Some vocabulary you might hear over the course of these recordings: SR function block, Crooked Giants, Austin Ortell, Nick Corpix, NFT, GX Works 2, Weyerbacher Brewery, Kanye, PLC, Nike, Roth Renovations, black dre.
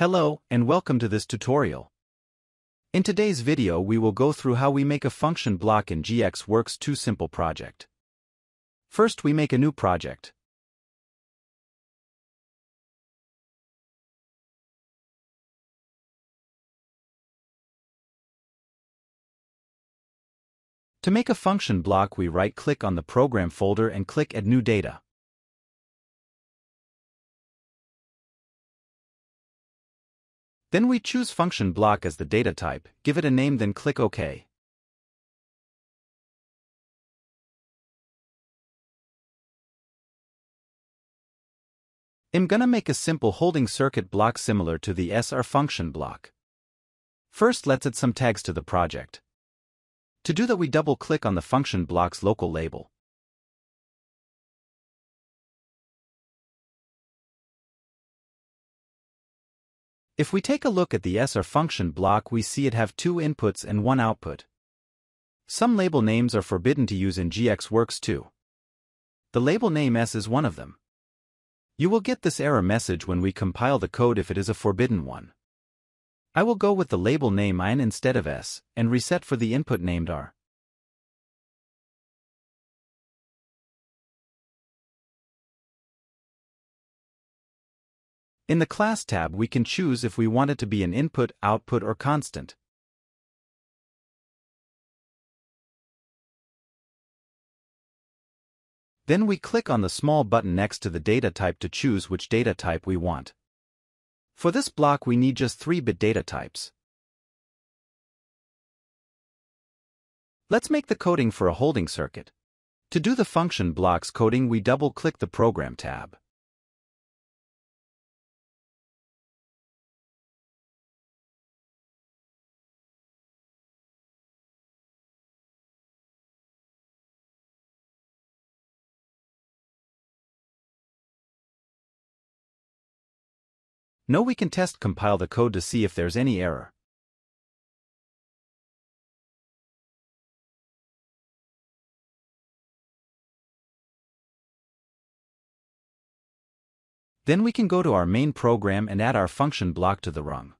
Hello and welcome to this tutorial. In today's video we will go through how we make a function block in GX Works 2 simple project. First we make a new project. To make a function block we right-click on the program folder and click Add New Data. Then we choose function block as the data type, give it a name then click OK. I'm gonna make a simple holding circuit block similar to the SR function block. First let's add some tags to the project. To do that we double-click on the function block's local label. If we take a look at the SR function block we see it have two inputs and one output. Some label names are forbidden to use in GX Works 2. The label name S is one of them. You will get this error message when we compile the code if it is a forbidden one. I will go with the label name IN instead of S, and reset for the input named R. In the Class tab we can choose if we want it to be an input, output or constant. Then we click on the small button next to the data type to choose which data type we want. For this block we need just 3-bit data types. Let's make the coding for a holding circuit. To do the function block's coding we double-click the Program tab. Now we can test compile the code to see if there's any error. Then we can go to our main program and add our function block to the rung.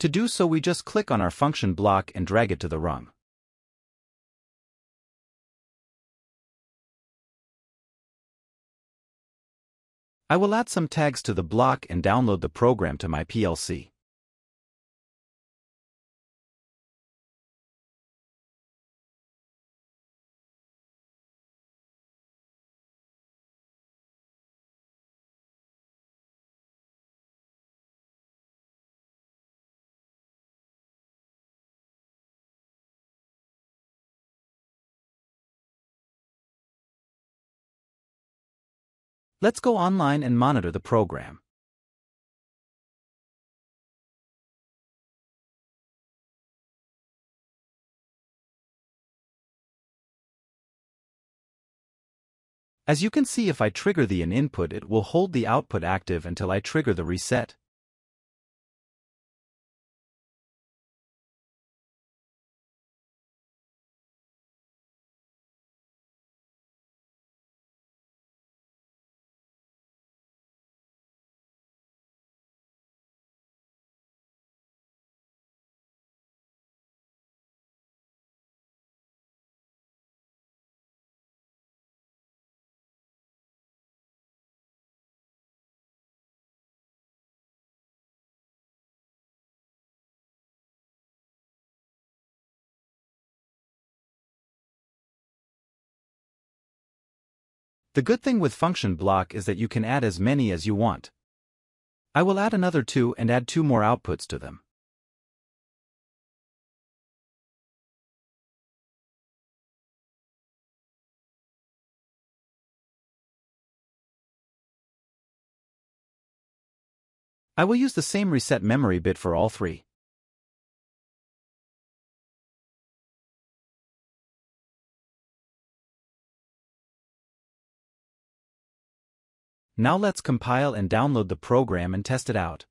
To do so we just click on our function block and drag it to the rung. I will add some tags to the block and download the program to my PLC. Let's go online and monitor the program. As you can see, if I trigger the IN input, it will hold the output active until I trigger the reset. The good thing with function block is that you can add as many as you want. I will add another 2 and add 2 more outputs to them. I will use the same reset memory bit for all 3. Now let's compile and download the program and test it out.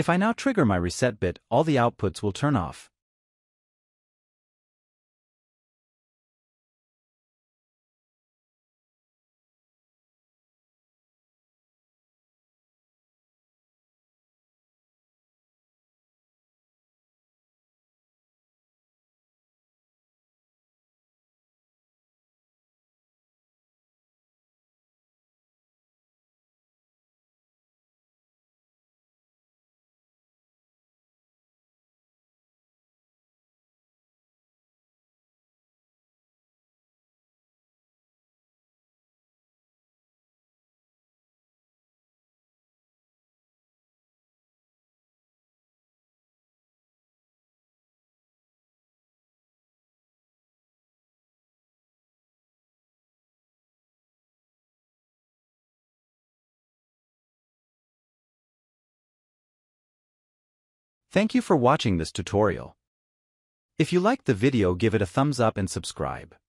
If I now trigger my reset bit, all the outputs will turn off. Thank you for watching this tutorial. If you liked the video, give it a thumbs up and subscribe.